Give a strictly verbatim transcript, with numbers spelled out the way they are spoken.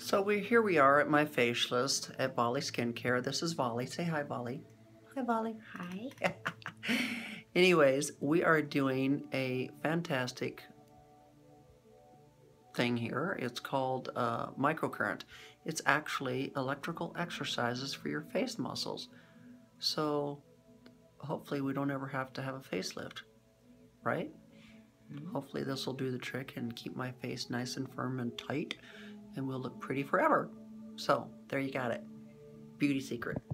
So we here we are at my facialist at Vali Skincare. This is Vali. Say hi, Vali. Hi, Vali. Hi. Anyways, we are doing a fantastic thing here. It's called uh, microcurrent. It's actually electrical exercises for your face muscles. So hopefully we don't ever have to have a facelift, right? Mm-hmm. Hopefully this will do the trick and keep my face nice and firm and tight, and we'll look pretty forever. So there you got it. Beauty secret.